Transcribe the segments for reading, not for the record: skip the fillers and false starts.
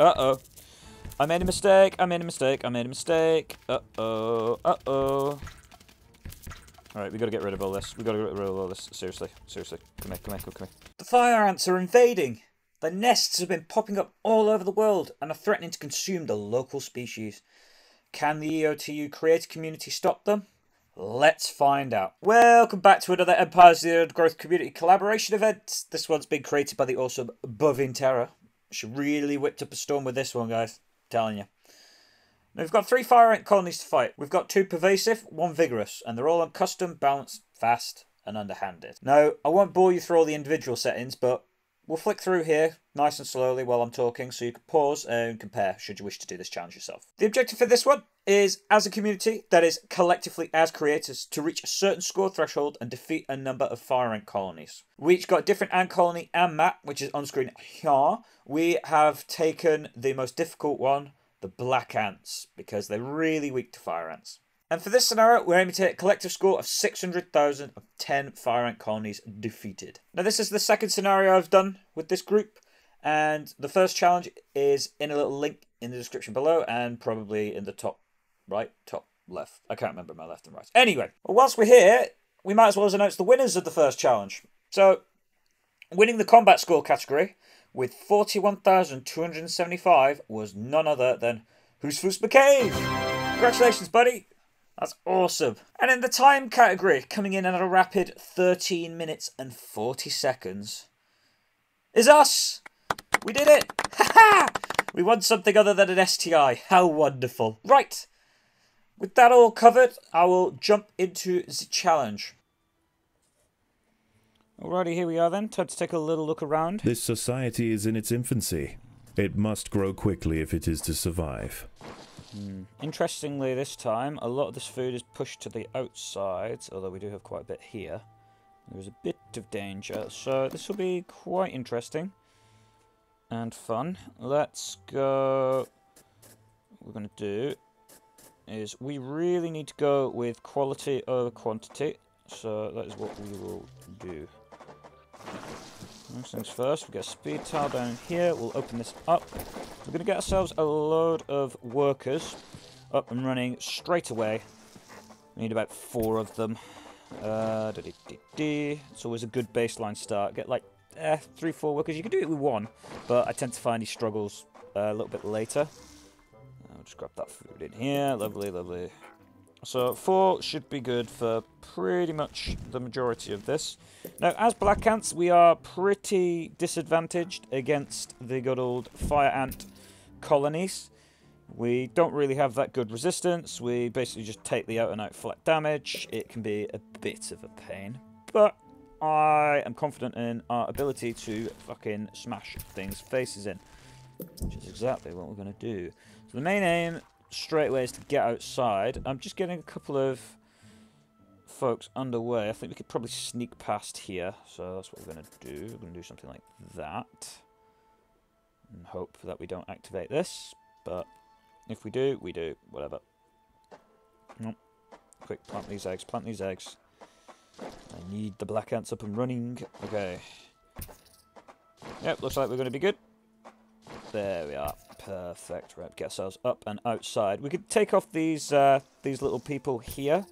Uh-oh. I made a mistake. I made a mistake. I made a mistake. Uh-oh. Uh-oh. Alright, we gotta get rid of all this. We gotta get rid of all this. Seriously. Seriously. Come here. Come here. Come here. The fire ants are invading. Their nests have been popping up all over the world and are threatening to consume the local species. Can the EOTU creator community stop them? Let's find out. Welcome back to another Empires of the Undergrowth community collaboration event. This one's been created by the awesome BovineTerror. She really whipped up a storm with this one, guys. I'm telling you. Now, we've got 3 fire ant colonies to fight. We've got 2 pervasive, 1 vigorous, and they're all on custom, balanced, fast, and underhanded. Now, I won't bore you through all the individual settings, but we'll flick through here nice and slowly while I'm talking, so you can pause and compare should you wish to do this challenge yourself. The objective for this one is, as a community, that is collectively as creators, to reach a certain score threshold and defeat a number of fire ant colonies. We each got a different ant colony and map, which is on screen here. We have taken the most difficult one, the black ants, because they're really weak to fire ants. And for this scenario, we're aiming to hit a collective score of 600,000 of 10 fire ant colonies defeated. Now, this is the second scenario I've done with this group, and the first challenge is in a little link in the description below and probably in the top right, top left. I can't remember my left and right. Anyway, well, whilst we're here, we might as well announce the winners of the first challenge. So, winning the combat score category with 41,275 was none other than Hoosfoos McCave. Congratulations, buddy. That's awesome. And in the time category, coming in at a rapid 13 minutes and 40 seconds, is us. We did it. Ha ha! We won something other than an STI. How wonderful. Right. With that all covered, I will jump into the challenge. Alrighty, here we are then. Time to take a little look around. This society is in its infancy. It must grow quickly if it is to survive. Interestingly, this time, a lot of this food is pushed to the outside, although we do have quite a bit here. There's a bit of danger, so this will be quite interesting and fun. Let's go... What we're going to do is we really need to go with quality over quantity, so that is what we will do. First things first, we'll get a speed tile down here, we'll open this up. We're going to get ourselves a load of workers up and running straight away. We need about 4 of them. It's always a good baseline start. Get like 3, 4 workers. You can do it with 1, but I tend to find he struggles a little bit later. I'll just grab that food in here. Lovely, lovely. So 4 should be good for pretty much the majority of this. Now, as black ants, we are pretty disadvantaged against the good old fire ant colonies. We don't really have that good resistance. We basically just take the out-and-out flat damage. It can be a bit of a pain, but I am confident in our ability to fucking smash things faces in, which is exactly what we're going to do. So the main aim straight away is to get outside. I'm just getting a couple of folks underway. I think we could probably sneak past here, so that's what we're going to do. We're going to do something like that and hope that we don't activate this, but if we do, we do. Whatever. Nope. Quick, plant these eggs, plant these eggs. I need the black ants up and running. Okay. Yep, looks like we're going to be good. There we are. Perfect. Right, get ourselves up and outside. We could take off these little people here.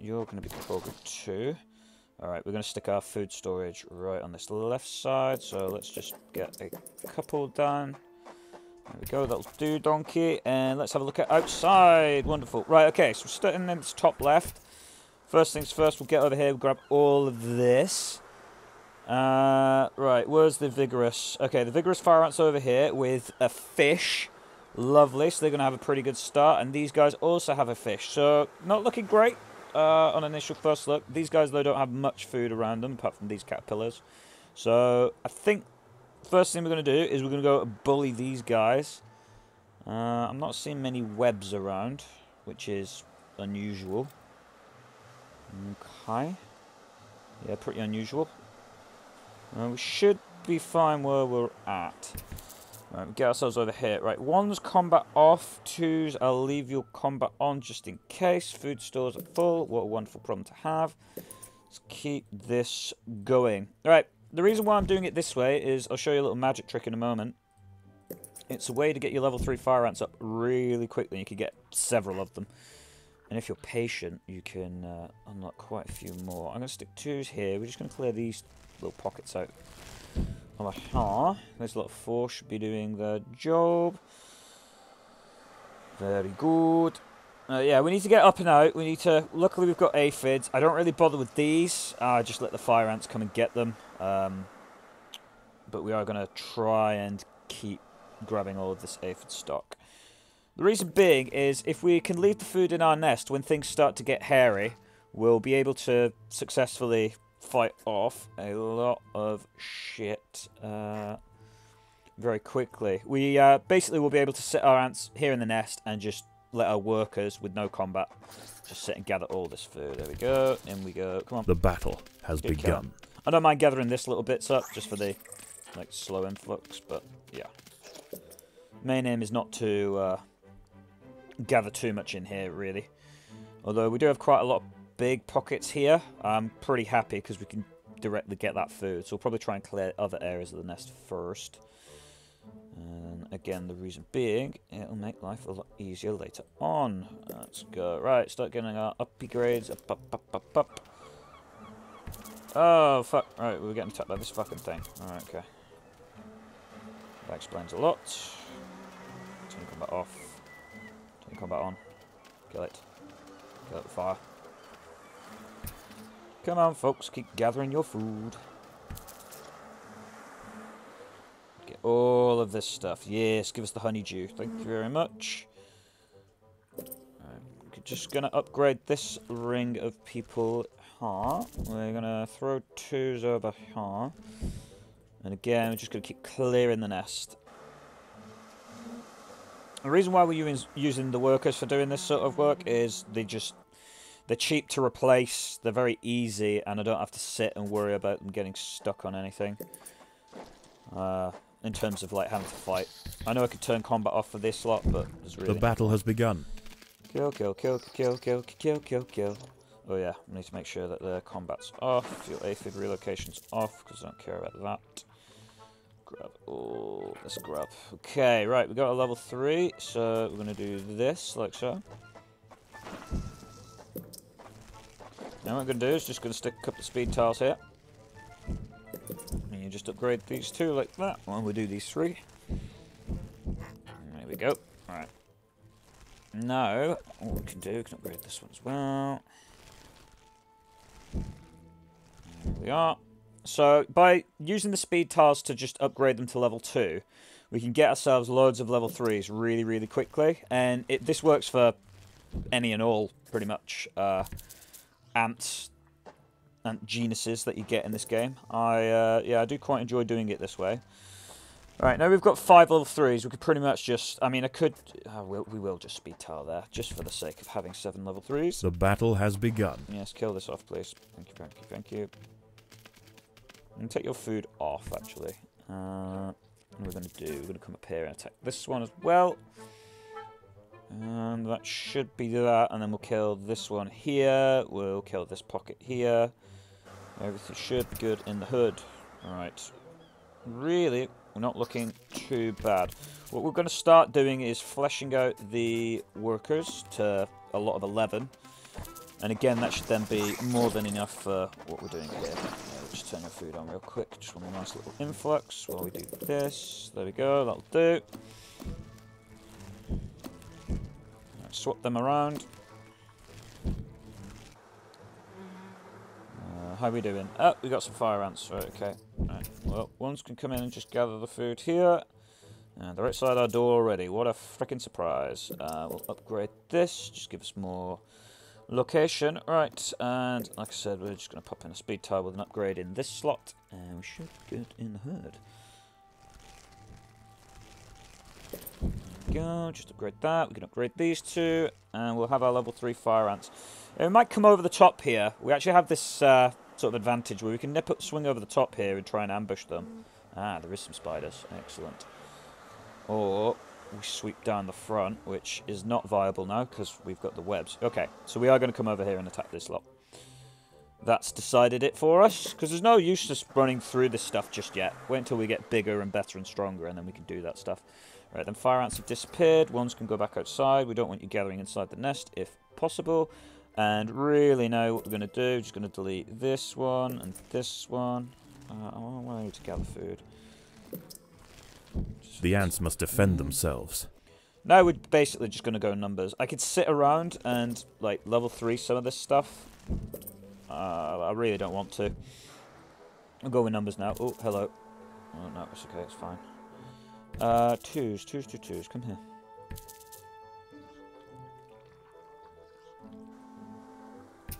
You're going to be progress 2. Alright, we're going to stick our food storage right on this left side. So let's just get a couple down. There we go. That'll do, donkey. And let's have a look at outside. Wonderful. Right, okay. So we're starting in this top left. First things first, we'll get over here. We'll grab all of this. Right, where's the vigorous? Okay, the vigorous fire ants over here with a fish. Lovely, so they're going to have a pretty good start. And these guys also have a fish. So, not looking great on initial first look. These guys, though, don't have much food around them, apart from these caterpillars. So, I think the first thing we're going to do is we're going to go bully these guys. I'm not seeing many webs around, which is unusual. Okay. Yeah, pretty unusual. We should be fine where we're at. Right, we get ourselves over here. Right, 1's combat off, 2's allevial combat on just in case. Food stores are full. What a wonderful problem to have. Let's keep this going. All right, the reason why I'm doing it this way is I'll show you a little magic trick in a moment. It's a way to get your level 3 fire ants up really quickly. You can get several of them. And if you're patient, you can unlock quite a few more. I'm going to stick 2s here. We're just going to clear these little pockets out. Aha. This little 4 should be doing the job. Very good. Yeah, we need to get up and out. We need to... Luckily, we've got aphids. I don't really bother with these. I just let the fire ants come and get them. But we are going to try and keep grabbing all of this aphid stock. The reason being is if we can leave the food in our nest when things start to get hairy, we'll be able to successfully fight off a lot of shit very quickly. We basically will be able to sit our ants here in the nest and just let our workers, with no combat, just sit and gather all this food. There we go. In we go. Come on. The battle has begun. I don't mind gathering this little bits up just for the like slow influx, but yeah. Main aim is not to gather too much in here, really. Although we do have quite a lot of big pockets here. I'm pretty happy because we can directly get that food. So we'll probably try and clear other areas of the nest first. And again, the reason being, it'll make life a lot easier later on. Let's go. Right, start getting our upgrades. Up. Oh, fuck. Right, we're getting attacked by this fucking thing. Alright, okay. That explains a lot. Turn combat off. Turn combat on. Kill it. Kill it with fire. Come on, folks. Keep gathering your food. Get all of this stuff. Yes, give us the honeydew. Thank you very much. Alright, we're just going to upgrade this ring of people. Huh. We're going to throw 2s over here. And again, we're just going to keep clearing the nest. The reason why we're using the workers for doing this sort of work is they're cheap to replace, they're very easy, and I don't have to sit and worry about them getting stuck on anything. In terms of like having to fight. I know I could turn combat off for this lot, but there's really... The battle has begun. Kill, kill, kill, kill, kill, kill, kill, kill. Oh yeah, we need to make sure that the combat's off, your aphid relocation's off, because I don't care about that. Grab. Oh, let's grab. Okay, right, we got a level 3, so we're going to do this, like so. Now what I'm going to do is just going to stick a couple of speed tiles here. And you just upgrade these 2 like that, while we do these 3. There we go. Alright. Now, what we can upgrade this one as well. We are. So by using the speed tiles to just upgrade them to level 2, we can get ourselves loads of level 3s really, really quickly. And this works for any and all, pretty much, ant genuses that you get in this game. Yeah, I do quite enjoy doing it this way. Alright, now we've got 5 level 3s. We could pretty much just... I mean, I could... Oh, we will just speed tile there, just for the sake of having 7 level 3s. The battle has begun. Yes, kill this off, please. Thank you, thank you, thank you. I'm going to take your food off, actually. What we're going to do, we're going to come up here and attack this one as well. And that should be that. And then we'll kill this one here. We'll kill this pocket here. Everything should be good in the hood. Alright. Really, we're not looking too bad. What we're going to start doing is fleshing out the workers to a lot of 11. And again, that should then be more than enough for what we're doing here. Just turn your food on real quick, just want a nice little influx while we do this. There we go, that'll do. Right, swap them around. How are we doing? Oh, we got some fire ants. Right, okay. Right. Well, ones can come in and just gather the food here. They're outside our door already. What a freaking surprise. We'll upgrade this, just give us more location. Right, and like I said, we're just going to pop in a speed tile with an upgrade in this slot, and we should get in the herd. There we go, just upgrade that. We can upgrade these 2, and we'll have our level 3 fire ants. And we might come over the top here. We actually have this sort of advantage where we can swing over the top here and try and ambush them. Ah, there is some spiders. Excellent. Or... we sweep down the front, which is not viable now because we've got the webs. Okay, so we are going to come over here and attack this lot. That's decided it for us, because there's no use just running through this stuff just yet. Wait until we get bigger and better and stronger, and then we can do that stuff. Right, then fire ants have disappeared. Ones can go back outside. We don't want you gathering inside the nest if possible. And really now what we're going to do, just going to delete this one and this one. I want you to gather food. Just the ants must defend themselves. Now we're basically just going to go numbers. I could sit around and like level 3 some of this stuff. I really don't want to. I'll go with numbers now. Oh, hello. Oh, no, it's okay, it's fine. Twos, come here.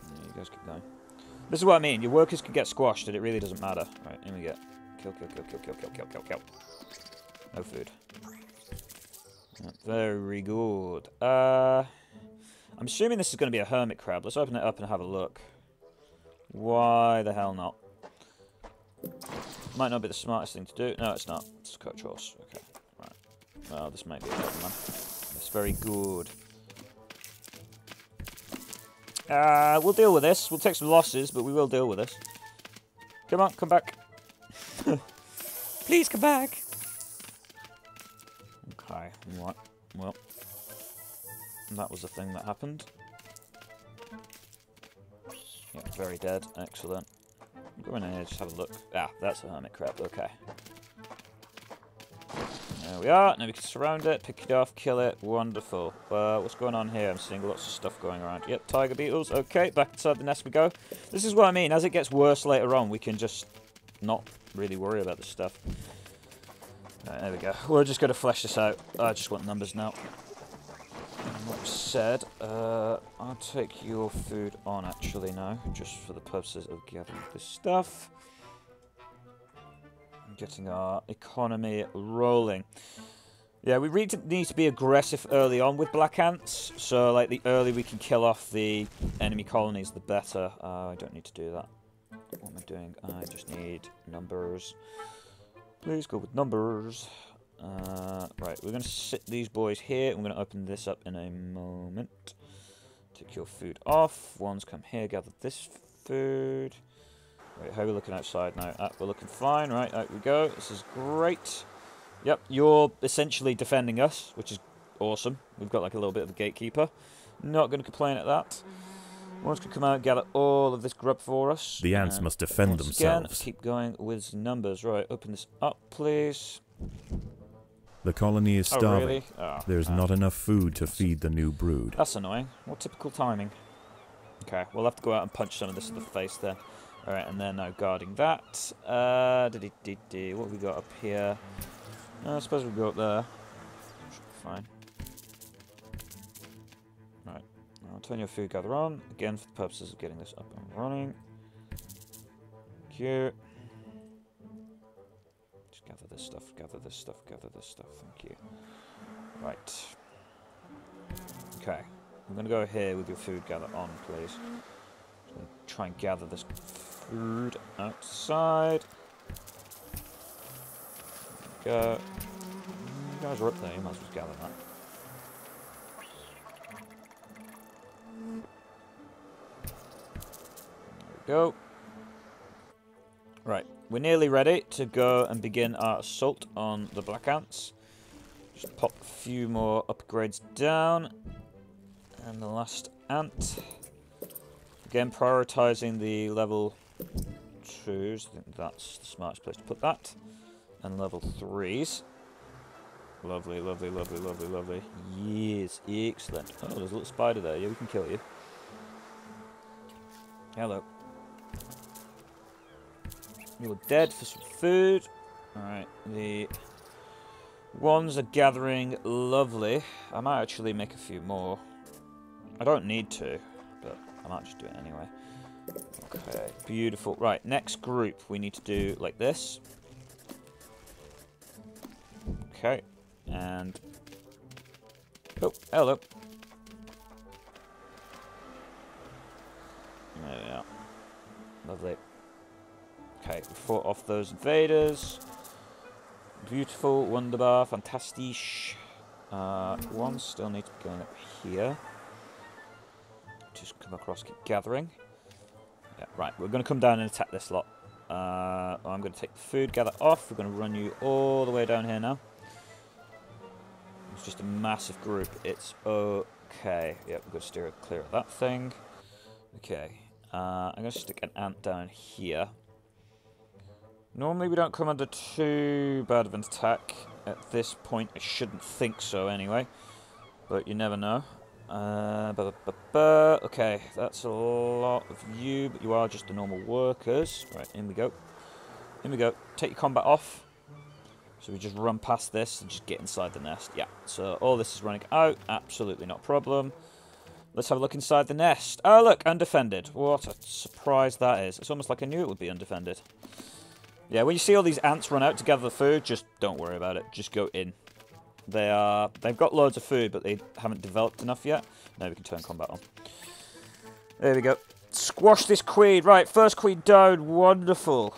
Yeah, you guys keep going. This is what I mean, your workers can get squashed and it really doesn't matter. Right, here we go. Kill. No food. Not very good. I'm assuming this is going to be a hermit crab. Let's open it up and have a look. Why the hell not? Might not be the smartest thing to do. No, it's not. It's a coach horse. Okay, right. Well, this might be a better one. It's very good. We'll deal with this. We'll take some losses, but we will deal with this. Come on, come back. Please come back. Okay, right. Well, that was the thing that happened. Yeah, very dead. Excellent. Go in here, just have a look. Ah, that's a hermit crab, okay. There we are, now we can surround it, pick it off, kill it, wonderful. What's going on here? I'm seeing lots of stuff going around. Yep, tiger beetles, okay, back inside the nest we go. This is what I mean, as it gets worse later on, we can just not really worry about this stuff. Right, there we go, we're just going to flesh this out. I just want numbers now. Like I said, I'll take your food on actually now, just for the purposes of gathering this stuff. And getting our economy rolling. Yeah, we really need to be aggressive early on with black ants, so like the earlier we can kill off the enemy colonies, the better. I don't need to do that. What am I doing? I just need numbers. Please go with numbers. Right, we're going to sit these boys here. I'm going to open this up in a moment. Take your food off. One's come here, gather this food. Right, how are we looking outside now? We're looking fine. Right, out we go. This is great. Yep, you're essentially defending us, which is awesome. We've got like a little bit of a gatekeeper. Not going to complain at that. One's going to come out and gather all of this grub for us. The ants must defend themselves. Again, keep going with numbers. Right, open this up, please. The colony is starving. Oh, really? Oh, there's not enough food to feed the new brood. That's annoying. What typical timing. Okay, we'll have to go out and punch some of this in the face then. Alright, and they're now guarding that. What have we got up here? I suppose we'll go up there. Fine. Right, I'll turn your food gather on. Again, for the purposes of getting this up and running. Thank you. Gather this stuff, gather this stuff, gather this stuff, thank you. Right. Okay. I'm going to go here with your food gather on, please. Try and gather this food outside. Go. You guys are up there, you might as well gather that. There we go. Right. We're nearly ready to go and begin our assault on the black ants. Just pop a few more upgrades down. And the last ant. Again, prioritising the level 2s. I think that's the smartest place to put that. And level 3s. Lovely, lovely, lovely, lovely, lovely. Yes, excellent. Oh, there's a little spider there. Yeah, we can kill you. Hello. You're dead for some food. Alright, the ones are gathering lovely. I might actually make a few more. I don't need to, but I might just do it anyway. Okay, beautiful. Right, next group we need to do like this. Okay, and... Oh, hello. There we are. Lovely. Okay, we fought off those invaders. Beautiful, wunderbar, fantastisch. One still needs to be going up here. Just come across, keep gathering. Yeah, right, we're going to come down and attack this lot. I'm going to take the food, gather off. We're going to run you all the way down here now. just a massive group. It's okay. Yep, we've got to steer clear of that thing. Okay. I'm going to stick an ant down here. Normally we don't come under too bad of an attack. At this point, I shouldn't think so anyway. But you never know. Okay, that's a lot of you, but you are just the normal workers. Right, in we go. In we go. Take your combat off. So we just run past this and just get inside the nest. Yeah, so all this is running out. Absolutely not a problem. Let's have a look inside the nest. Oh, look, undefended. What a surprise that is. It's almost like I knew it would be undefended. Yeah, when you see all these ants run out to gather the food, just don't worry about it. Just go in. They've got loads of food, but they haven't developed enough yet. Now we can turn combat on. There we go. Squash this queen. Right, first queen down. Wonderful.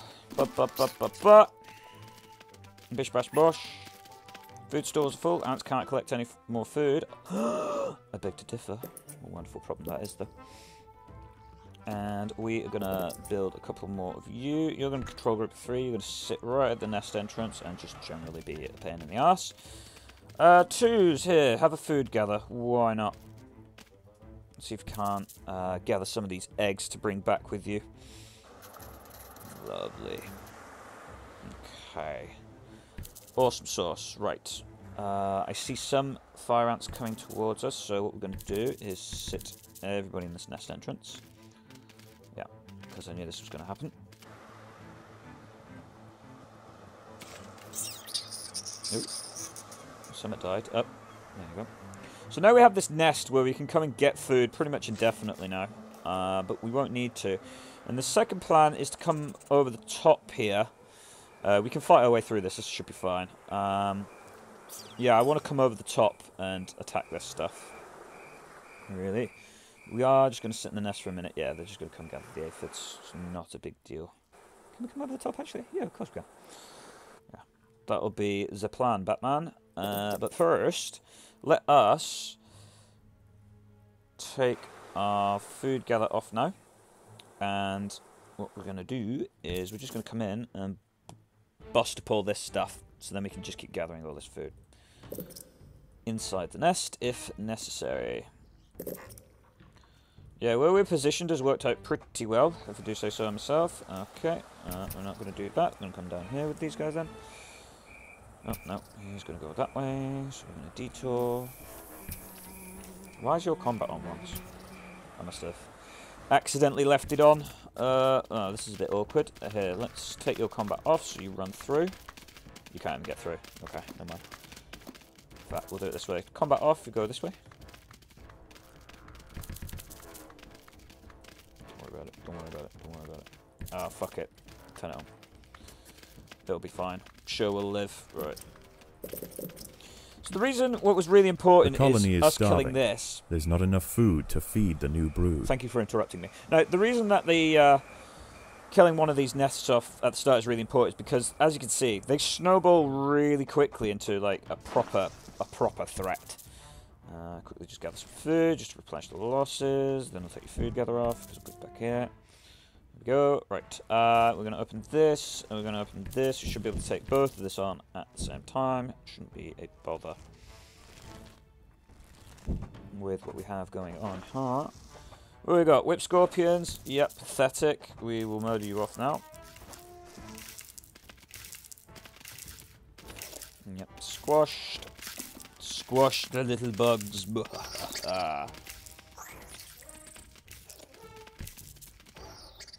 Bish bash bosh. Food stores are full. Ants can't collect any more food. I beg to differ. What a wonderful problem that is, though. And we are going to build a couple more of you. You're going to control group 3. You're going to sit right at the nest entrance and just generally be a pain in the ass. 2's here. Have a food gather. Why not? Let's see if we can't gather some of these eggs to bring back with you. Lovely. Okay. Awesome sauce. Right. I see some fire ants coming towards us. So what we're going to do is sit everybody in this nest entrance. I knew this was going to happen. Nope. Summit died. Up. There you go. So now we have this nest where we can come and get food pretty much indefinitely now. But we won't need to. And the second plan is to come over the top here. We can fight our way through this. This should be fine. Yeah, I want to come over the top and attack this stuff. Really? We are just going to sit in the nest for a minute. Yeah, they're just going to come gather the aphids. It's not a big deal. Can we come over the top, actually? Yeah, of course we can. Yeah. That'll be the plan, Batman. But first, let us take our food gather off now. And what we're going to do is we're just going to come in and bust up all this stuff. So then we can just keep gathering all this food. Inside the nest, if necessary. Yeah, where we're positioned has worked out pretty well, if I do say so myself. Okay, we're not going to do that. We're going to come down here with these guys then. Oh, no, he's going to go that way, so we're going to detour. Why is your combat on once? I must have accidentally left it on. Oh, this is a bit awkward. Here, let's take your combat off so you run through. You can't even get through. Okay, never mind. In fact, we'll do it this way. Combat off, you go this way. Oh, fuck it. Turn it on. It'll be fine. Sure, we'll live. Right. So the reason what was really important is us killing this. There's not enough food to feed the new brood. Thank you for interrupting me. Now, the reason that the killing one of these nests off at the start is really important is because, as you can see, they snowball really quickly into, like, a proper threat. Quickly just gather some food, just to replenish the losses. Then I'll take your food gather off, because I'll put it back here. There we go. Right, we're going to open this, and we're going to open this. We should be able to take both of this on at the same time. Shouldn't be a bother with what we have going on here. What have we got? Whip scorpions. Yep, pathetic. We will murder you off now. Yep, squashed. Squash the little bugs.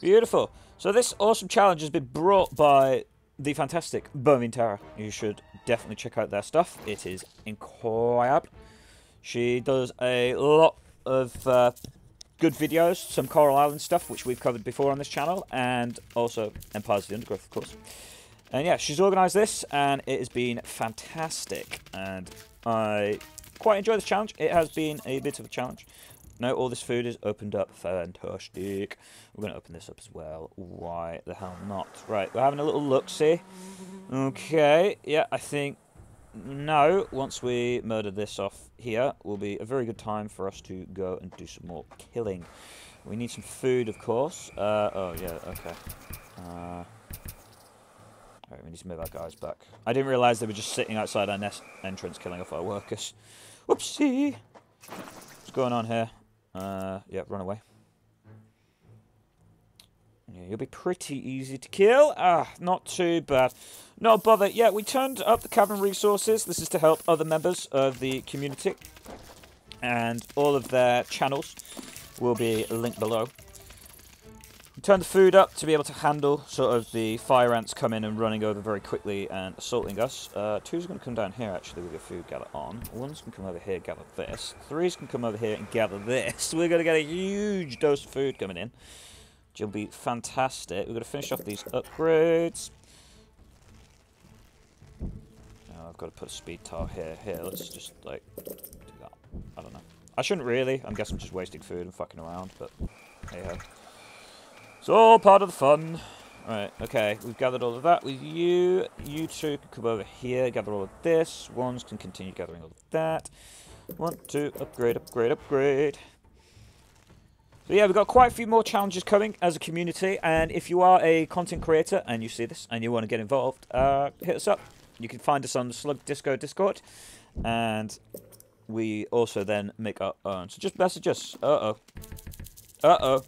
Beautiful. So this awesome challenge has been brought by the fantastic BovineTerror. You should definitely check out their stuff. It is incredible. She does a lot of good videos, some Coral Island stuff, which we've covered before on this channel, and also Empires of the Undergrowth, of course. And yeah, she's organised this, and it has been fantastic. And I quite enjoy this challenge. It has been a bit of a challenge. Now all this food is opened up. Fantastic. We're going to open this up as well. Why the hell not? Right, we're having a little look-see. Okay, yeah, I think now, once we murder this off here, will be a very good time for us to go and do some more killing. We need some food, of course. Oh, yeah, okay. Alright, we need to move our guys back. I didn't realise they were just sitting outside our nest entrance killing off our workers. Whoopsie! What's going on here? Yeah, run away. Yeah, you'll be pretty easy to kill. Ah, not too bad. No bother. Yeah, we turned up the cavern resources. This is to help other members of the community. And all of their channels will be linked below. We turned the food up to be able to handle sort of the fire ants coming and running over very quickly and assaulting us. Two's going to come down here actually with your food gather on. One's going to come over here and gather this. Three's going to come over here and gather this. We're going to get a huge dose of food coming in. Which will be fantastic. We're going to finish off these upgrades. Now I've got to put a speed tile here. Here, let's just like do that. I don't know. I shouldn't really. I'm guessing I'm just wasting food and fucking around, but hey ho. It's all part of the fun. Alright, okay, we've gathered all of that with you. You two can come over here, gather all of this. Ones can continue gathering all of that. One, two, upgrade, upgrade, upgrade. So yeah, we've got quite a few more challenges coming as a community, and if you are a content creator and you see this and you want to get involved, hit us up. You can find us on the Slug Disco Discord, and we also then make our own. So just message us. Uh-oh. Uh-oh.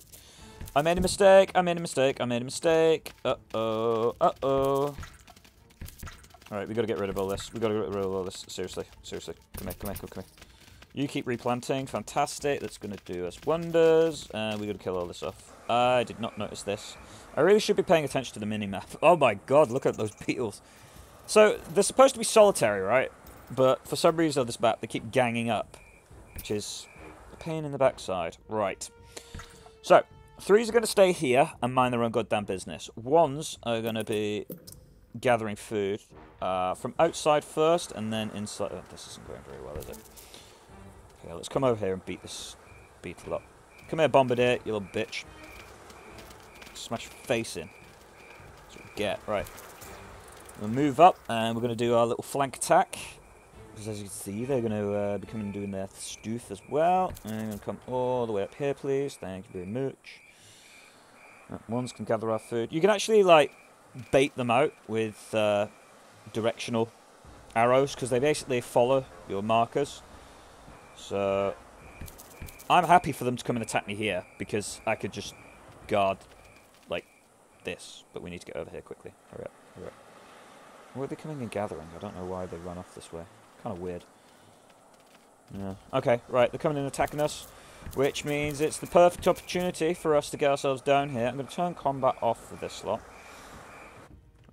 I made a mistake, I made a mistake, I made a mistake. Uh-oh, uh-oh. Alright, we gotta get rid of all this. We gotta get rid of all this. Seriously, seriously. Come here, come here, come here. You keep replanting, fantastic. That's gonna do us wonders. We gotta kill all this off. I did not notice this. I really should be paying attention to the mini-map. Oh my god, look at those beetles. So, they're supposed to be solitary, right? But for some reason on this map, they keep ganging up. Which is a pain in the backside. Right. So, threes are going to stay here and mind their own goddamn business. Ones are going to be gathering food from outside first and then inside. Oh, this isn't going very well, is it? Okay, let's come over here and beat this beetle up. Come here, Bombardier, you little bitch. Smash your face in. That's what we get. Right. We'll move up and we're going to do our little flank attack. Because as you can see, they're going to be coming and doing their stoof as well. And I'm going to come all the way up here, please. Thank you very much. Ones can gather our food. You can actually, like, bait them out with directional arrows, because they basically follow your markers. So, I'm happy for them to come and attack me here, because I could just guard, like, this. But we need to get over here quickly. Hurry up, hurry up. Why are they coming and gathering? I don't know why they run off this way. Kind of weird. Yeah. Okay, right, they're coming and attacking us. Which means it's the perfect opportunity for us to get ourselves down here. I'm going to turn combat off for this slot.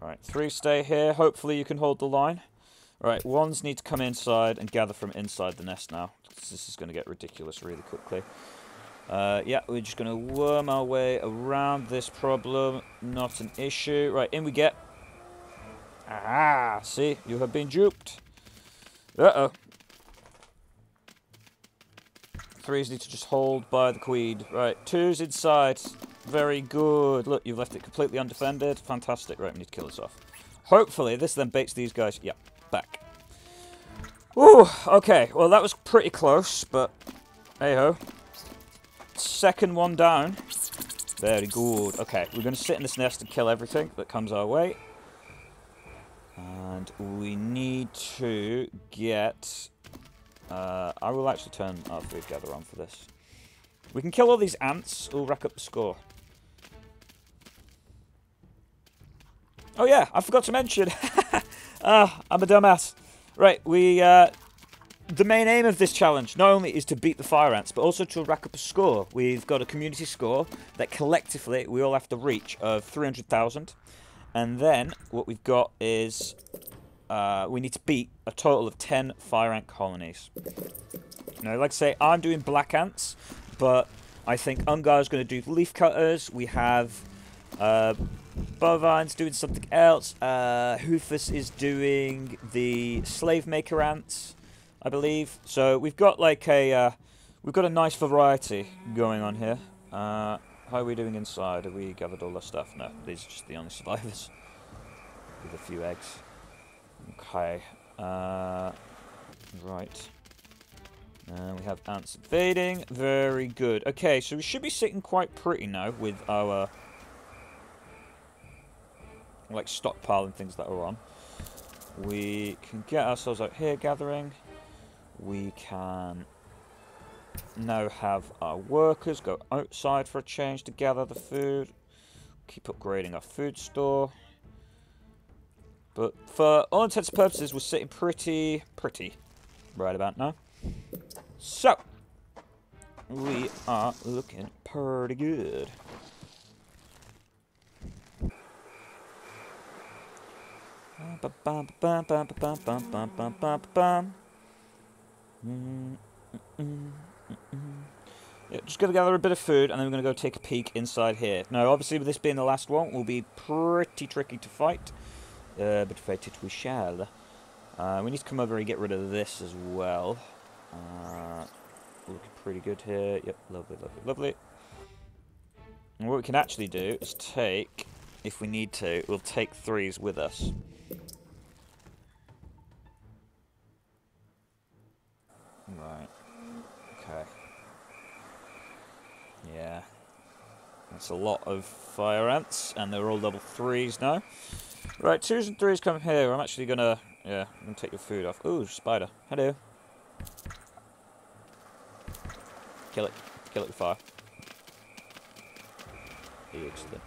Alright, three stay here. Hopefully you can hold the line. Alright, ones need to come inside and gather from inside the nest now. This is going to get ridiculous really quickly. Yeah, we're just going to worm our way around this problem. Not an issue. Right, in we get. Ah, see, you have been duped. Uh-oh. Threes need to just hold by the queen. Right, two's inside. Very good. Look, you've left it completely undefended. Fantastic. Right, we need to kill this off. Hopefully, this then baits these guys. Yeah, back. Ooh, okay. Well, that was pretty close, but hey-ho. Second one down. Very good. Okay, we're going to sit in this nest and kill everything that comes our way. And we need to get... I will actually turn our food gather on for this. We can kill all these ants. We'll rack up the score. Oh yeah, I forgot to mention. I'm a dumbass. Right, we... the main aim of this challenge not only is to beat the fire ants, but also to rack up a score. We've got a community score that collectively we all have to reach of 300,000. And then, what we've got is, we need to beat a total of 10 fire ant colonies. Now, like I say, I'm doing black ants, but I think Ungar's going to do leaf cutters. We have Bovine's doing something else. Hoosfoos is doing the slave maker ants, I believe. So we've got like a, we've got a nice variety going on here. How are we doing inside? Have we gathered all the stuff? No, these are just the only survivors. With a few eggs. Okay. Right. We have ants invading. Very good. Okay, so we should be sitting quite pretty now with our like stockpiling things that are on. We can get ourselves out here gathering. We can now have our workers go outside for a change to gather the food. Keep upgrading our food store. But for all intents and purposes, we're sitting pretty right about now. So, we are looking pretty good. Yeah, just going to gather a bit of food, and then we're going to go take a peek inside here. Now, obviously, with this being the last one, will be pretty tricky to fight. But fight it we shall. We need to come over and get rid of this as well. Looking pretty good here. Yep, lovely, lovely, lovely. And what we can actually do is take, if we need to, we'll take threes with us. Right. Okay. Yeah. That's a lot of fire ants, and they're all level threes now. Right, twos and threes come here. I'm actually gonna, yeah, I'm gonna take your food off. Ooh, spider. Hello. Kill it. Kill it with fire. Excellent.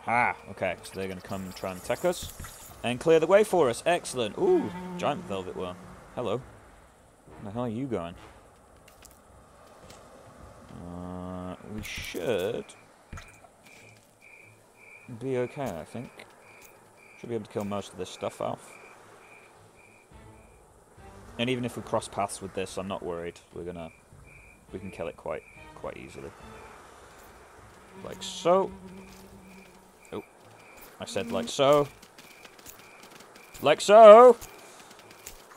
Aha! Okay, so they're gonna come and try and attack us. And clear the way for us. Excellent. Ooh, giant velvet worm. Hello. Where the hell are you going? We should be okay, I think. Should be able to kill most of this stuff off. And even if we cross paths with this, I'm not worried. We can kill it quite easily. Like so. Oh, I said like so. Like so.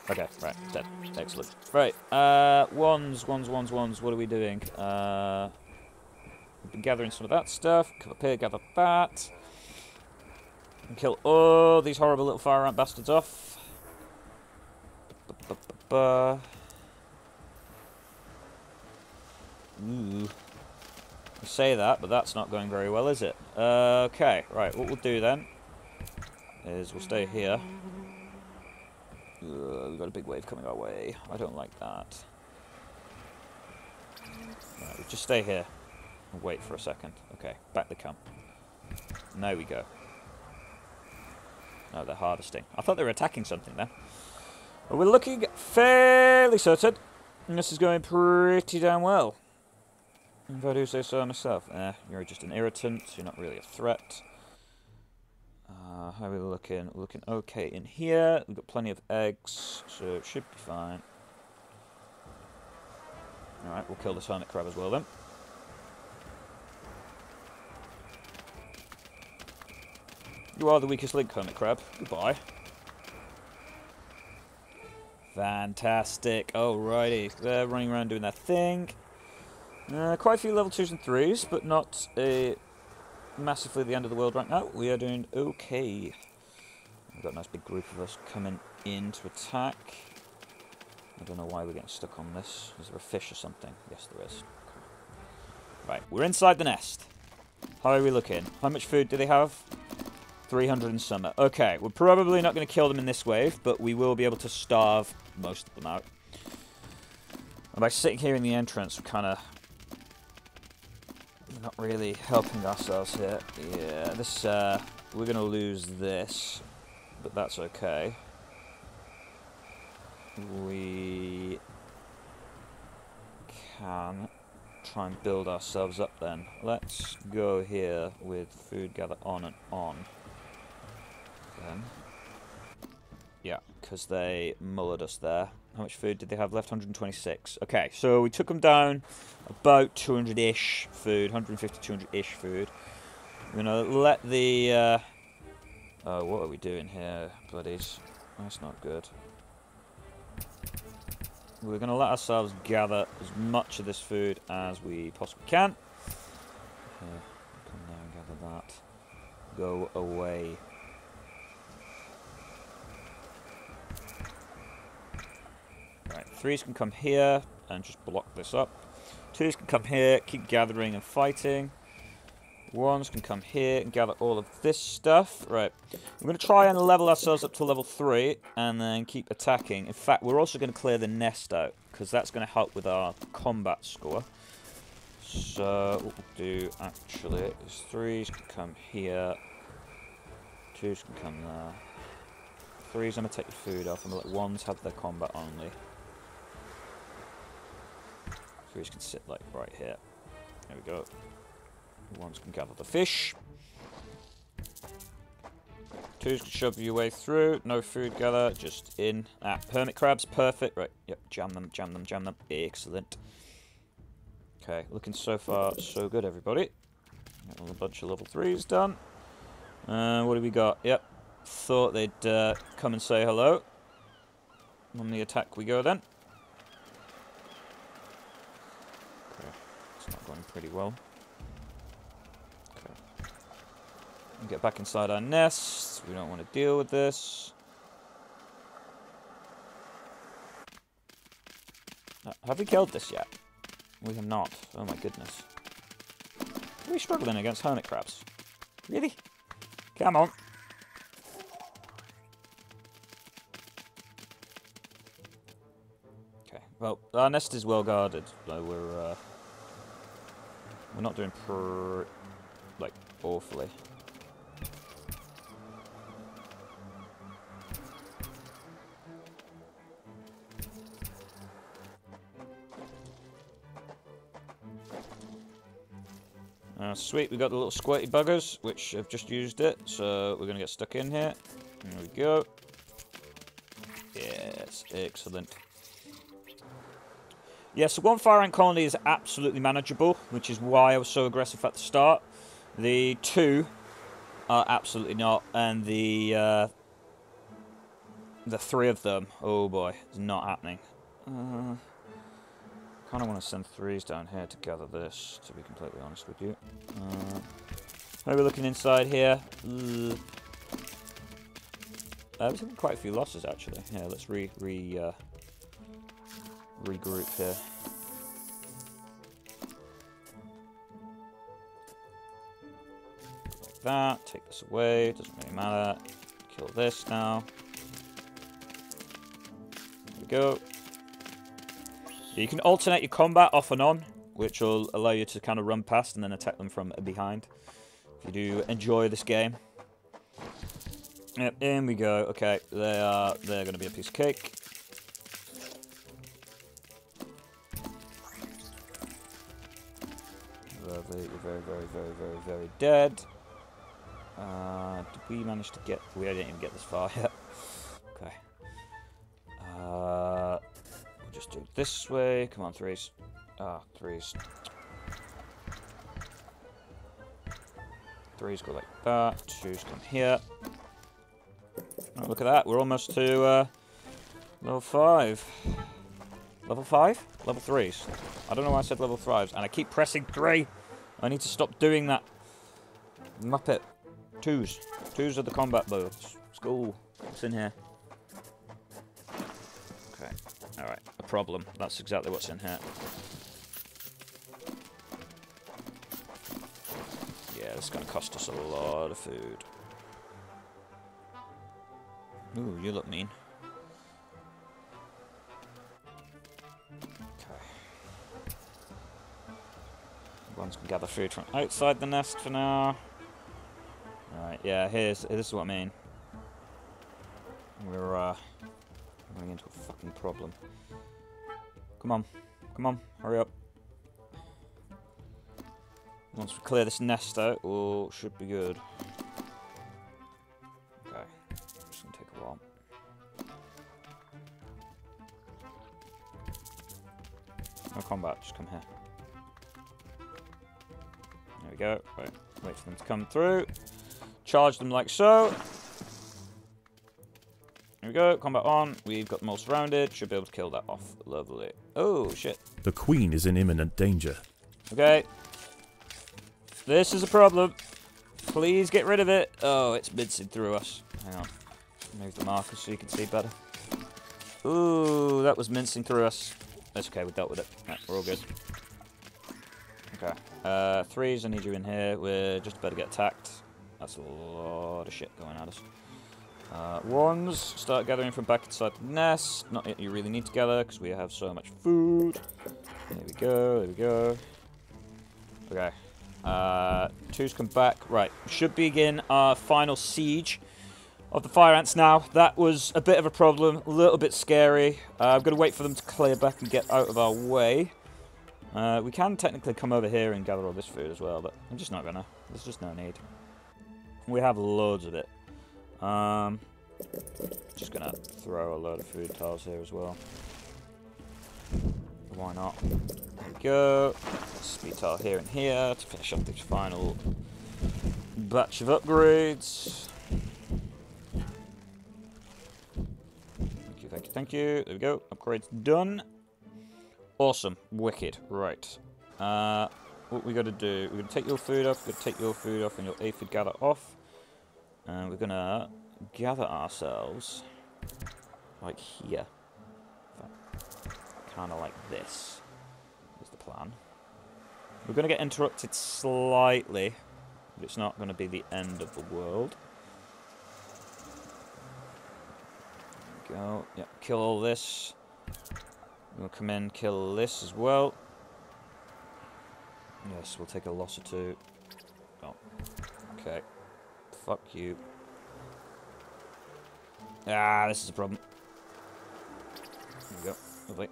Okay, right, dead. Excellent. Right, ones. What are we doing? We've been gathering some of that stuff. Come up here, gather that. And kill all these horrible little fire ant bastards off. Ooh. I say that, but that's not going very well, is it? Okay, right, what we'll do then is we'll stay here. We've got a big wave coming our way. I don't like that. Right, we'll just stay here. Wait for a second. Okay, back the camp. And there we go. Oh, they're harvesting. I thought they were attacking something there. Well, we're looking fairly certain. And this is going pretty damn well. If I do say so myself. You're just an irritant. So you're not really a threat. How are we looking? We're looking okay in here. We've got plenty of eggs, so it should be fine. Alright, we'll kill this hermit crab as well then. You are the weakest link, hermit crab. Goodbye. Fantastic. Alrighty. They're running around doing their thing. Quite a few level 2s and 3s, but not massively the end of the world right now. We are doing okay. We've got a nice big group of us coming in to attack. I don't know why we're getting stuck on this. Is there a fish or something? Yes, there is. Right, we're inside the nest. How are we looking? How much food do they have? 300 and some. Okay, we're probably not going to kill them in this wave, but we will be able to starve most of them out. And by sitting here in the entrance, we're kind of not really helping ourselves here. Yeah, this, we're going to lose this, but that's okay. We can try and build ourselves up then. Let's go here with food gather on and on. Then. Yeah, because they mullered us there. How much food did they have left? 126. Okay, so we took them down about 200-ish food, 150, 200-ish food. We're going to let the... Oh, what are we doing here, buddies? That's not good. We're going to let ourselves gather as much of this food as we possibly can. Okay, come now and gather that. Go away. Right, threes can come here and just block this up. Twos can come here, keep gathering and fighting. Ones can come here and gather all of this stuff. Right, we're going to try and level ourselves up to level 3 and then keep attacking. In fact, we're also going to clear the nest out because that's going to help with our combat score. So what we'll do actually is 3s can come here, 2s can come there. 3s, I'm going to take the food off and let 1s have their combat only. 3s can sit like right here. There we go. 1s can gather the fish. 2s can shove your way through. No food gather, just in. Ah, hermit crabs, perfect. Right, yep, jam them, jam them, jam them. Excellent. Okay, looking so far so good, everybody. Got a bunch of level 3s done. What do we got? Yep, thought they'd come and say hello. On the attack we go then. Okay, it's not going pretty well. Get back inside our nests. We don't want to deal with this. Have we killed this yet? We have not. Oh my goodness. Are we struggling against hermit crabs? Really? Come on. Okay. Well, our nest is well guarded, though we're not doing like awfully. Sweet, we got the little squirty buggers, which have just used it, so we're going to get stuck in here. There we go. Yes, excellent. Yeah, so one fire ant colony is absolutely manageable, which is why I was so aggressive at the start. The 2 are absolutely not, and the 3 of them, oh boy, it's not happening. I kind of want to send 3s down here to gather this, to be completely honest with you. Maybe looking inside here. I was having quite a few losses, actually. Yeah, let's regroup here. Like that. Take this away. Doesn't really matter. Kill this now. There we go. You can alternate your combat off and on, which will allow you to kind of run past and then attack them from behind. If you do enjoy this game. Yep, in we go. Okay, they're going to be a piece of cake. Lovely, you're very, very, very, very, very dead. Did we manage to get... We didn't even get this far yet. Okay. Just do it this way. Come on, 3s. Ah, 3s. 3s go like that. 2s come here. Oh, look at that. We're almost to level 5. Level 5? Level 3s. I don't know why I said level 5s. And I keep pressing 3. I need to stop doing that. Muppet. 2s. 2s are the combat moves. Let's go. What's in here? Okay. Alright, a problem. That's exactly what's in here. Yeah, it's going to cost us a lot of food. Ooh, you look mean. Okay. Ones can gather food from outside the nest for now. Alright, yeah, this is what I mean. We're, running into a fucking problem. Come on. Come on. Hurry up. Once we clear this nest out, oh, should be good. Okay. It's going to take a while. No combat. Just come here. There we go. Right. Wait for them to come through. Charge them like so. Here we go, combat on. We've got them all surrounded. Should be able to kill that off. Lovely. Oh, shit. The queen is in imminent danger. Okay. This is a problem. Please get rid of it. Oh, it's mincing through us. Hang on. Move the marker so you can see better. Ooh, that was mincing through us. That's okay, we dealt with it. Right, we're all good. Okay. Threes, I need you in here. We're just about to get attacked. That's a lot of shit going at us. Ones, start gathering from back inside the nest. Not yet, you really need to gather because we have so much food. There we go, there we go. Okay. Twos come back. Right, should begin our final siege of the fire ants now. That was a bit of a problem, a little bit scary. I've got to wait for them to clear back and get out of our way. We can technically come over here and gather all this food as well, but I'm just not gonna. There's just no need. We have loads of it. Just gonna throw a load of food tiles here as well. Why not? There we go. Speed tile here and here to finish up this final batch of upgrades. Thank you, thank you, thank you. There we go. Upgrades done. Awesome. Wicked. Right. What we gotta do? We're gonna take your food off. We're gonna take your food off and your aphid gather off. And we're gonna gather ourselves like here. Kind of like this is the plan. We're going to get interrupted slightly, but it's not going to be the end of the world. There we go. Yep, kill all this. We'll come in, kill this as well. Yes, we'll take a loss or two. Oh, okay. Fuck you. Ah, this is a problem. There we go. Lovely.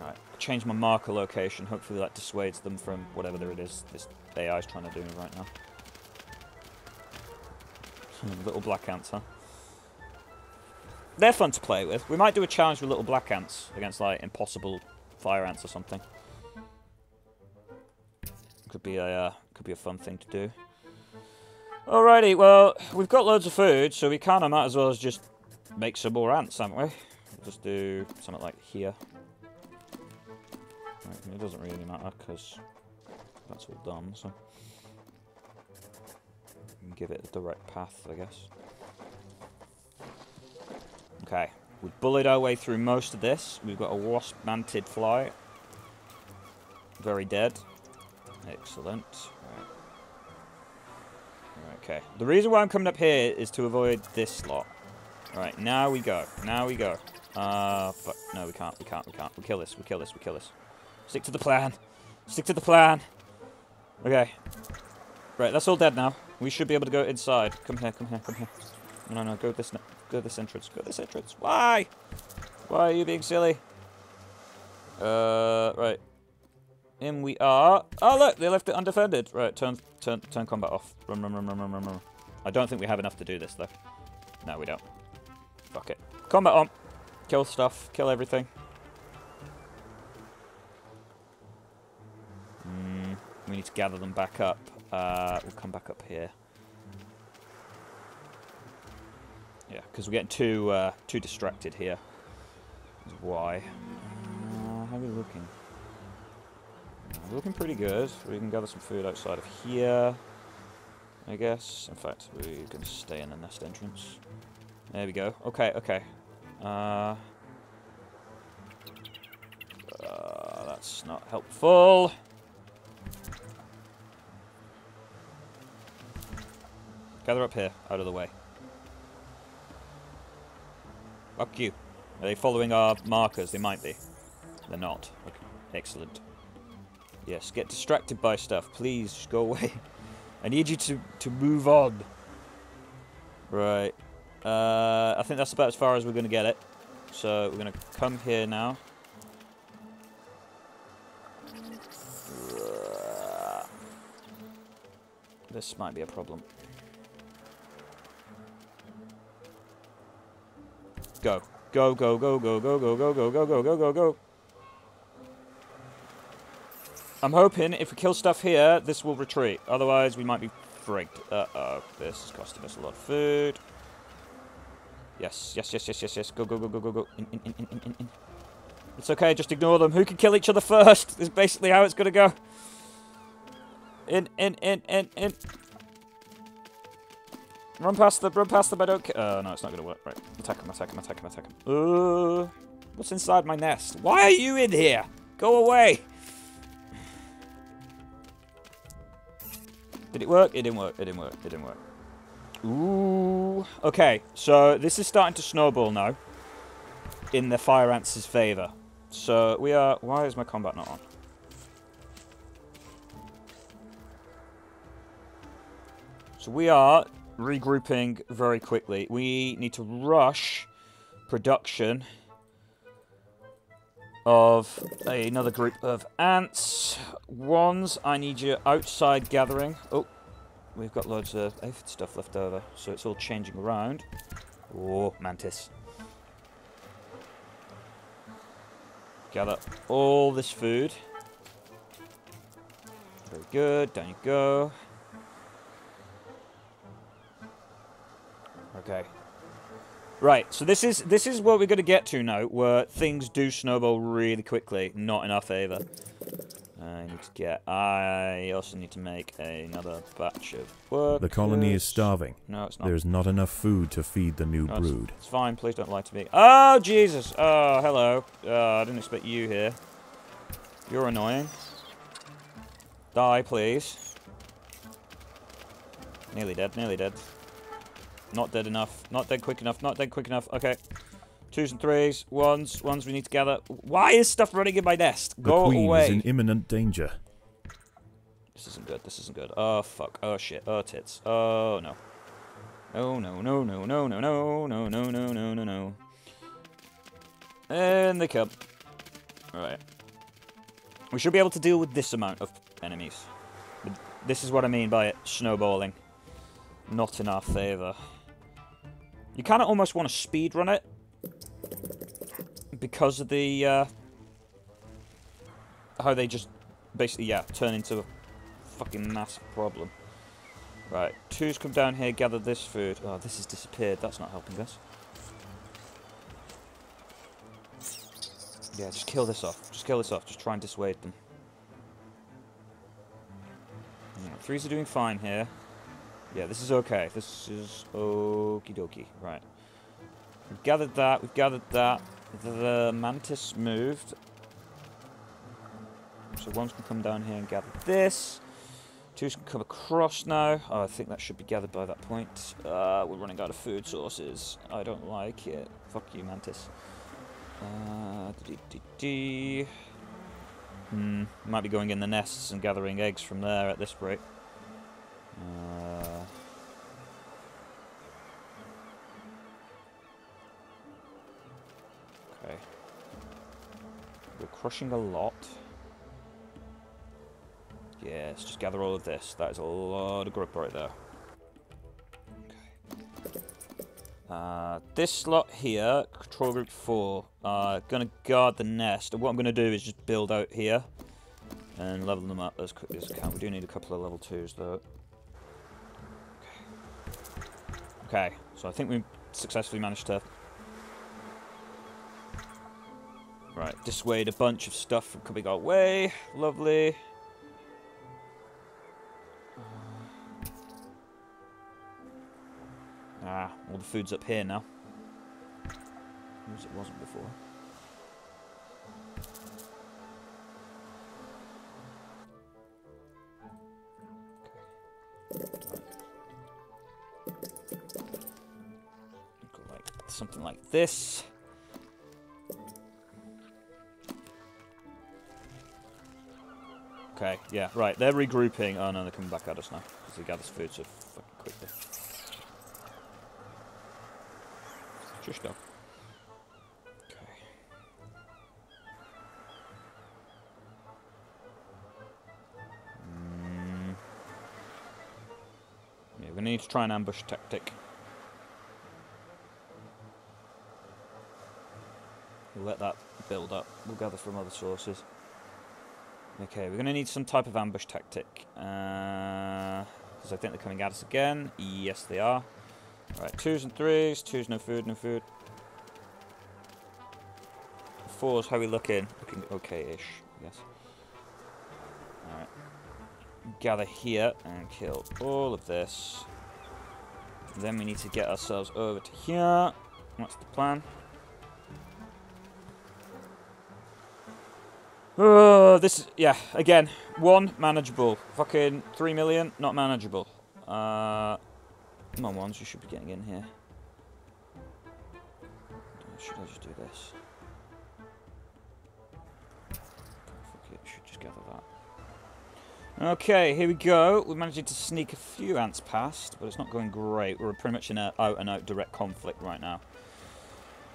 Right, change my marker location. Hopefully that dissuades them from whatever it is this AI is trying to do right now. Little black ants, huh? They're fun to play with. We might do a challenge with little black ants against like impossible fire ants or something. Could be a fun thing to do. Alrighty, well we've got loads of food, so we kind of might as well as just make some more ants, haven't we? We'll just do something like here. It doesn't really matter because that's all done, so you can give it a direct path, I guess. Okay, we bullied our way through most of this. We've got a wasp mantid fly. Very dead. Excellent. Right. Okay, the reason why I'm coming up here is to avoid this lot. Right, now we go. Now we go. But no, we can't. We can't. We can't. We kill this. We kill this. We kill this. Stick to the plan. Stick to the plan. Okay. Right, that's all dead now. We should be able to go inside. Come here, come here, come here. No, no, go this, go this entrance. Go this entrance. Why? Why are you being silly? Right. In we are. Oh, look, they left it undefended. Right, turn combat off. Run, run, run, run, run, run, run. I don't think we have enough to do this, though. No, we don't. Fuck it. Combat on. Kill stuff. Kill everything. We need to gather them back up. We'll come back up here. Yeah, because we're getting too distracted here. That's why. How are we looking? We're looking pretty good. We can gather some food outside of here, I guess. In fact, we can stay in the nest entrance. There we go. Okay, okay. That's not helpful. Gather up here, out of the way. Fuck you. Are they following our markers? They might be. They're not. Okay. Excellent. Yes, get distracted by stuff. Please, just go away. I need you to move on. Right. I think that's about as far as we're going to get it. So we're going to come here now. This might be a problem. Go. Go, go, go, go, go, go, go, go, go, go, go, go, go. I'm hoping if we kill stuff here, this will retreat. Otherwise, we might be frigged. Uh-oh. This is costing us a lot of food. Yes, yes, yes, yes, yes, yes. Go, go, go, go, go, go. In. It's okay. Just ignore them. Who can kill each other first is basically how it's going to go. In. Run past them, I don't care. No, it's not gonna work. Right, attack him, attack him, attack him, attack him. What's inside my nest? Why are you in here? Go away! Did it work? It didn't work. It didn't work. It didn't work. Ooh. Okay, so this is starting to snowball now in the Fire Ants' favour. So we are... Why is my combat not on? So we are regrouping very quickly. We need to rush production of another group of ants. Ones, I need you outside gathering. Oh, we've got loads of aphid stuff left over, so it's all changing around. Oh, mantis. Gather all this food. Very good, down you go. Okay. Right, so this is what we're going to get to now, where things do snowball really quickly, not in our favour. I also need to make another batch of workers. The colony is starving. No, it's not. There's not enough food to feed the new brood. It's fine, please don't lie to me. Oh, Jesus! Oh, hello. I didn't expect you here. You're annoying. Die, please. Nearly dead, nearly dead. Not dead enough. Not dead quick enough. Not dead quick enough. Okay. Twos and threes. Ones. Ones we need to gather. Why is stuff running in my nest? Go away. The queen is in imminent danger. This isn't good. This isn't good. Oh, fuck. Oh, shit. Oh, tits. Oh, no. Oh, no, no, no, no, no, no, no, no, no, no, no, no. And they come. Alright. We should be able to deal with this amount of enemies. But this is what I mean by it snowballing. Not in our favour. You kind of almost want to speedrun it because of the how they just basically turn into a fucking massive problem. Right, twos come down here, gather this food. Oh, this has disappeared. That's not helping us. Yeah, just kill this off. Just kill this off. Just try and dissuade them. Right, threes are doing fine here. Yeah, this is okay. This is okie dokie. Right. We've gathered that. We've gathered that. The mantis moved. So ones can come down here and gather this. Twos can come across now. Oh, I think that should be gathered by that point. We're running out of food sources. I don't like it. Fuck you, mantis. Might be going in the nests and gathering eggs from there at this rate. Okay. We're crushing a lot. Yeah, let's just gather all of this. That is a lot of grub right there. Okay. This slot here, control group 4, gonna guard the nest. And what I'm gonna do is just build out here and level them up as quickly as I can. We do need a couple of level 2s though. Okay, so I think we successfully managed to dissuade a bunch of stuff from coming our way. Lovely. All the food's up here now. As it wasn't before. Something like this. Okay, yeah, right. They're regrouping. Oh no, they're coming back at us now because they gather food so fucking quickly. Shush dog. Okay. Yeah, we need to try an ambush tactic. We'll let that build up. We'll gather from other sources. Okay, we're going to need some type of ambush tactic. Because I think they're coming at us again. Yes, they are. Right, twos and threes. Twos, no food, no food. Fours, how are we looking? Looking okay-ish, yes. Alright. Gather here and kill all of this. Then we need to get ourselves over to here. What's the plan? This, yeah, again, one, manageable. Fucking 3 million, not manageable. Come on, ones, you should be getting in here. Should I just do this? Fuck it, should just gather that. Okay, here we go. We're managing to sneak a few ants past, but it's not going great. We're pretty much in an out-and-out direct conflict right now.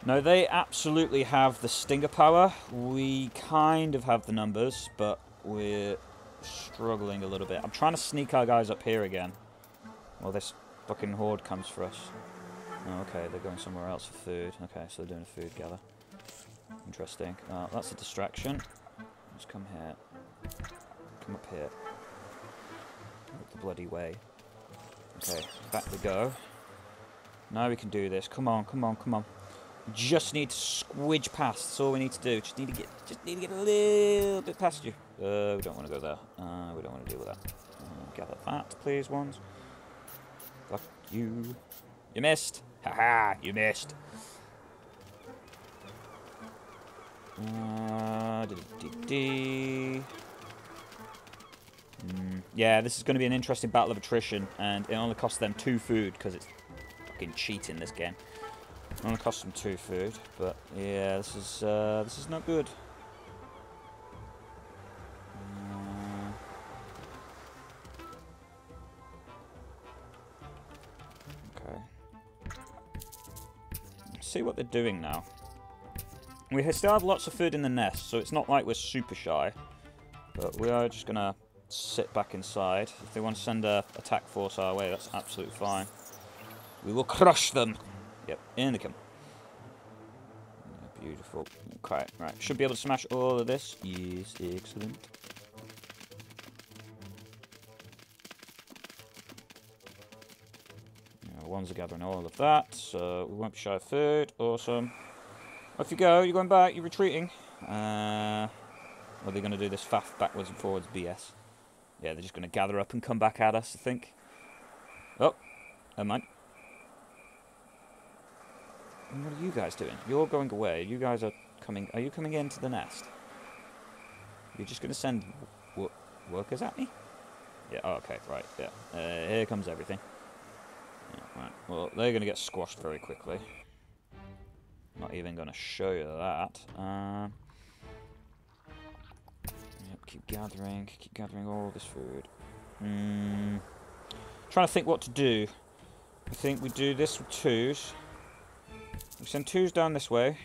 No, they absolutely have the stinger power. We kind of have the numbers, but we're struggling a little bit. I'm trying to sneak our guys up here again. Well, this fucking horde comes for us. Oh, okay, they're going somewhere else for food. Okay, so they're doing a food gather. Interesting. That's a distraction. Let's come here. Come up here. Up the bloody way. Okay, back we go. Now we can do this. Come on, come on, come on. Just need to squidge past. That's all we need to do. Just need to get a little bit past you. We don't want to go there. We don't want to deal with that. Gather that, please, ones. Fuck you. You missed. Haha, you missed. Yeah, this is going to be an interesting battle of attrition, and it only costs them 2 food because it's fucking cheating this game. It only costs them 2 food, but yeah, this is not good. See what they're doing now. We still have lots of food in the nest, so it's not like we're super shy. But we are just going to sit back inside. If they want to send an attack force our way, that's absolutely fine. We will crush them. Yep, in they come. Yeah, beautiful. Okay, right. Should be able to smash all of this. Yes, excellent. Ones are gathering all of that, so we won't be shy of food. Awesome. Off you go. You're going back. You're retreating. Are they going to do this faff backwards and forwards BS? Yeah, they're just going to gather up and come back at us, I think. Oh, never mind. And what are you guys doing? You're going away. You guys are coming. Are you coming into the nest? You're just going to send workers at me? Yeah, oh, okay, right, yeah. Here comes everything. Right, well, they're going to get squashed very quickly. Not even going to show you that. Yep, keep gathering all this food. Trying to think what to do. I think we do this with 2s. We send 2s down this way.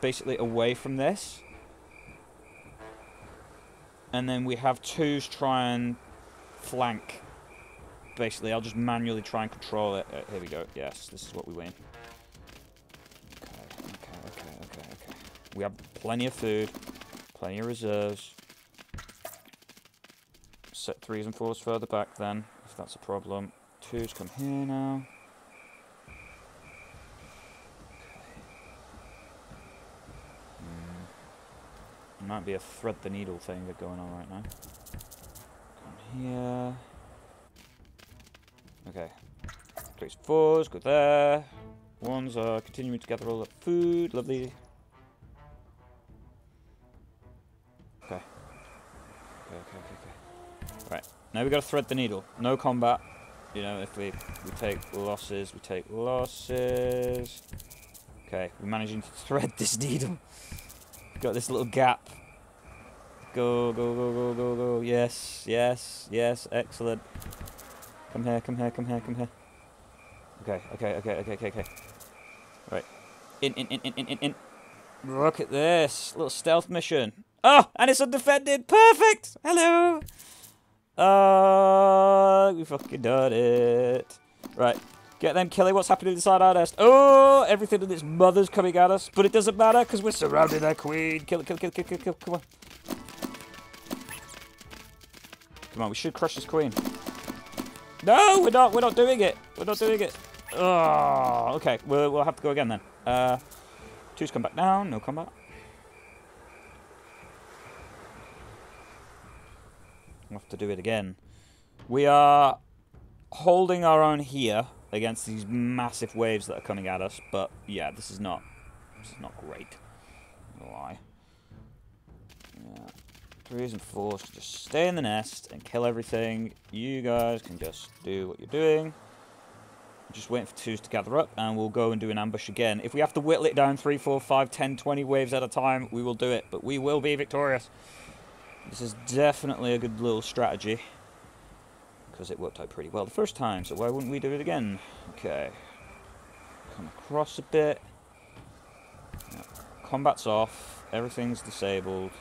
Basically away from this. And then we have 2s try and flank. Basically, I'll just manually try and control it. Here we go. Yes, this is what we win. Okay, okay, okay, okay, okay. We have plenty of food, plenty of reserves. Set 3s and 4s further back then, if that's a problem. 2s come here now. Okay. Might be a thread the needle thing that's going on right now. Come here. Okay, 3s, 4s, go there. 1s are continuing to gather all the food, lovely. Okay. Okay, okay, okay, okay. Right, now we've got to thread the needle. No combat. You know, if we take losses, we take losses. Okay, we're managing to thread this needle. We've got this little gap. Go, go, go, go, go, go. Yes, yes, yes, excellent. Come here, come here, come here, come here. Okay, okay, okay, okay, okay, okay. Right. In. Look at this. Little stealth mission. Oh, and it's undefended. Perfect. Hello. We fucking done it. Right. Get them, Kelly. What's happening inside our nest? Oh, everything in its mother's coming at us. But it doesn't matter because we're surrounding our queen. Kill it, kill it, kill it, kill it, kill it. Come on. Come on, we should crush this queen. No, we're not doing it. We're not doing it. Oh, okay. We'll have to go again then. 2s come back down. No combat. We'll have to do it again. We are holding our own here against these massive waves that are coming at us. But yeah, this is not great. I'm not gonna lie. Yeah. Threes and fours to just stay in the nest and kill everything. You guys can just do what you're doing. Just waiting for twos to gather up, and we'll go and do an ambush again. If we have to whittle it down 3, 4, 5, 10, 20 waves at a time, we will do it, but we will be victorious. This is definitely a good little strategy, because it worked out pretty well the first time, so why wouldn't we do it again? Okay. Come across a bit. Yep. Combat's off. Everything's disabled.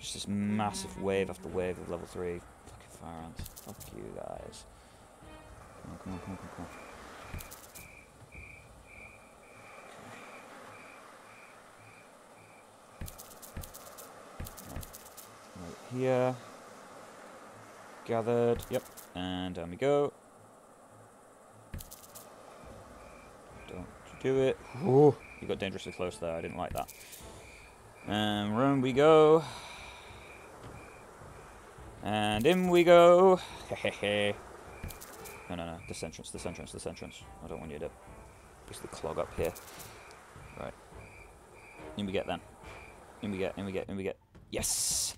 Just this massive wave after wave of level 3. Fucking fire ants. Fuck you guys. Come on, come on, come on, come on. Okay. Right here. Gathered. Yep. And down we go. Don't do it. Ooh, you got dangerously close there. I didn't like that. And round we go. And in we go. Hehehe. No, no, no. This entrance, this entrance, this entrance. I don't want you to basically clog up here. Right. In we get, then. In we get, in we get, in we get. Yes!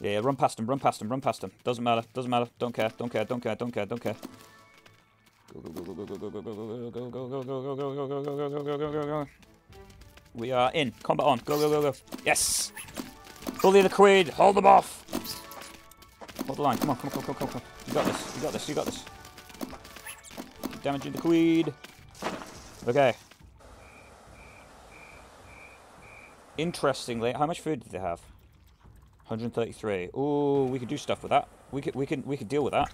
Yeah, yeah, run past him, run past him, run past him. Doesn't matter, doesn't matter. Don't care, don't care, don't care, don't care, don't care. Go, go, go, go, go, go, go, go, go, go, go, go, go, go, go, go, go, go, go, go, go. We are in. Combat on. Go, go, go, go. Yes! Bully the Queen! Hold them off! Hold the line. Come on, come on, come on, come on. You got this, you got this, you got this. Damaging the Queen. Okay. Interestingly, how much food did they have? 133. Ooh, we could do stuff with that. We could deal with that.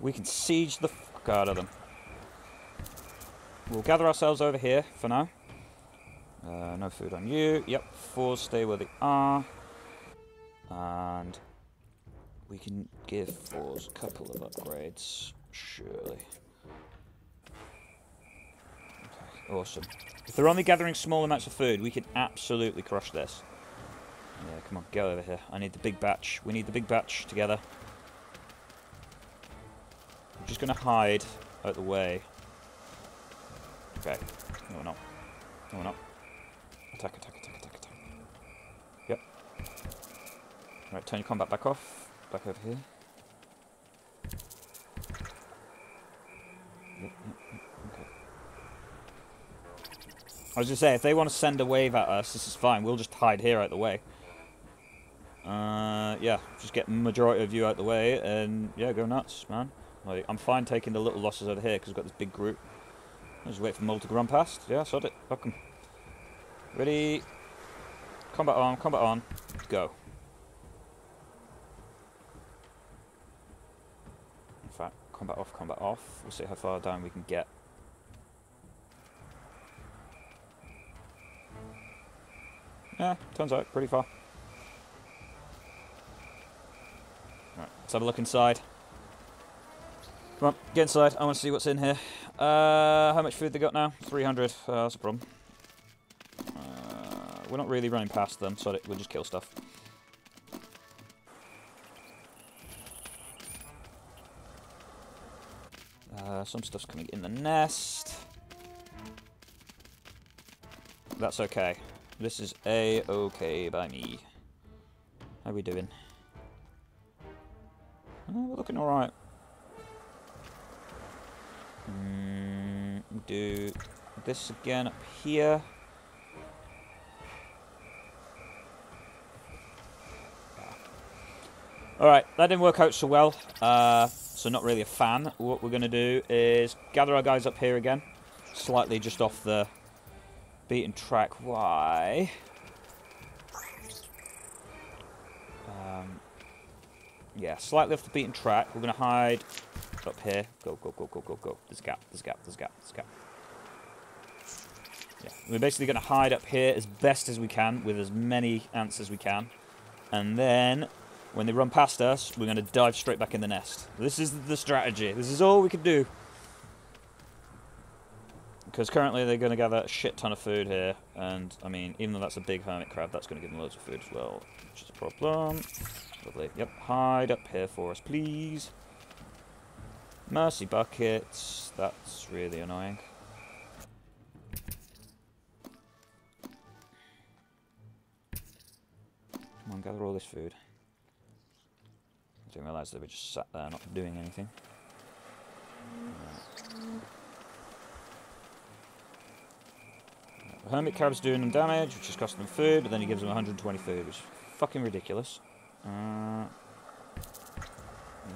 We can siege the fuck out of them. We'll gather ourselves over here for now. No food on you. Yep, fours stay where they are. And we can give fours a couple of upgrades, surely. Awesome. If they're only gathering small amounts of food, we could absolutely crush this. Yeah, come on, go over here. I need the big batch. We need the big batch together. I'm just going to hide out the way. Okay. No, we're not. No, we're not. Attack, attack, attack, attack, attack. Yep. Right, turn your combat back off. Back over here. Yep, yep. I was going to say, if they want to send a wave at us, this is fine. We'll just hide here out the way. Yeah, just get the majority of you out the way, and yeah, go nuts, man. Like, I'm fine taking the little losses over here, because we've got this big group. I'll just wait for Mole to run past. Yeah, sod it. Fuck 'em. Ready? Combat on, combat on. Go. In fact, combat off, combat off. We'll see how far down we can get. Yeah, turns out pretty far. Alright, let's have a look inside. Come on, get inside. I want to see what's in here. How much food they got now? 300. That's a problem. We're not really running past them, so we'll just kill stuff. Some stuff's coming in the nest. That's okay. This is A-okay by me. How are we doing? We're looking alright. We'll do this again up here. Alright, that didn't work out so well. So not really a fan. What we're going to do is gather our guys up here again. Slightly just off the beaten track. Why? Yeah, slightly off the beaten track. We're going to hide up here. Go, go, go, go, go, go. There's a gap, there's a gap, there's a gap, there's a gap. Yeah, we're basically going to hide up here as best as we can with as many ants as we can. And then, when they run past us, we're going to dive straight back in the nest. This is the strategy. This is all we can do. Because currently they're going to gather a shit ton of food here, and I mean, even though that's a big hermit crab, that's going to give them loads of food as well, which is a problem. Lovely. Yep, hide up here for us, please. Mercy buckets. That's really annoying. on, gather all this food. I didn't realise that we just sat there not doing anything. Right. The hermit crab's doing them damage, which is costing them food, but then he gives them 120 food, which is fucking ridiculous.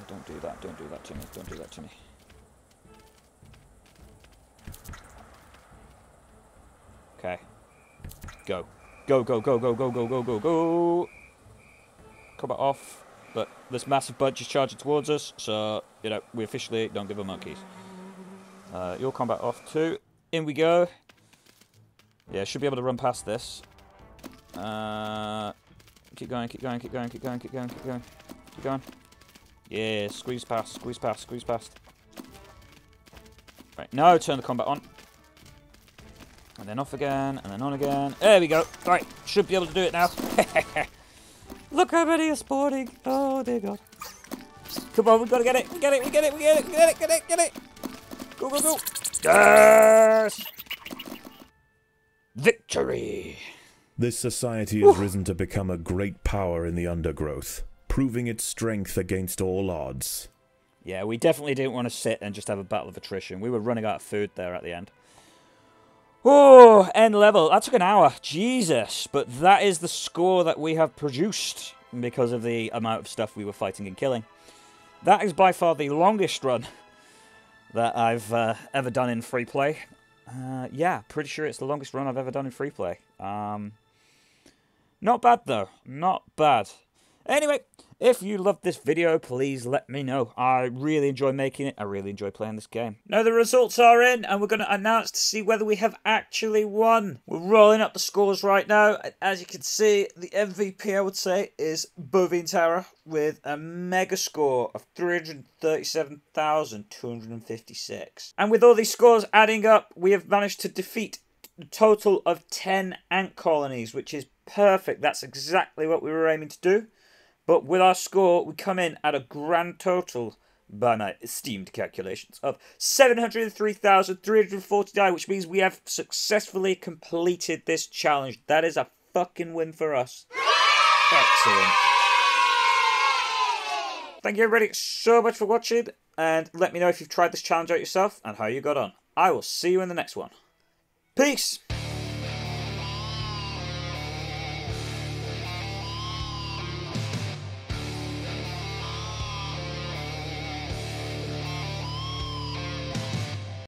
Don't do that to me, don't do that to me. Okay. Go. Go, go, go, go, go, go, go, go, go! Come off. But this massive bunch is charging towards us, so, you know, we officially don't give a monkeys. Your combat off too. In we go. Yeah, should be able to run past this. Keep going, keep going, keep going, keep going, keep going, keep going. Keep going. Yeah, squeeze past, squeeze past, squeeze past. Right, now turn the combat on. And then off again, and then on again. There we go. Right, should be able to do it now. Look how many are spawning. Oh, dear God. Come on, we've got to get it. We get it, we get it, we get it, we get it, get it, get it. Go, go, go. Yes! Victory! This society has risen to become a great power in the undergrowth, proving its strength against all odds. Yeah, we definitely didn't want to sit and just have a battle of attrition. We were running out of food there at the end. Oh, end level. That took an hour. Jesus. But that is the score that we have produced because of the amount of stuff we were fighting and killing. That is by far the longest run that I've ever done in free play. Yeah, pretty sure it's the longest run I've ever done in free play. Not bad, though. Not bad. Anyway, if you loved this video, please let me know. I really enjoy making it. I really enjoy playing this game. Now the results are in, and we're going to announce to see whether we have actually won. We're rolling up the scores right now. As you can see, the MVP, I would say, is BovineTerror with a mega score of 337,256. And with all these scores adding up, we have managed to defeat a total of 10 ant colonies, which is perfect. That's exactly what we were aiming to do. But with our score, we come in at a grand total, by my esteemed calculations, of 703,349, which means we have successfully completed this challenge. That is a fucking win for us. Excellent. Thank you, everybody, so much for watching, and let me know if you've tried this challenge out yourself and how you got on. I will see you in the next one. Peace!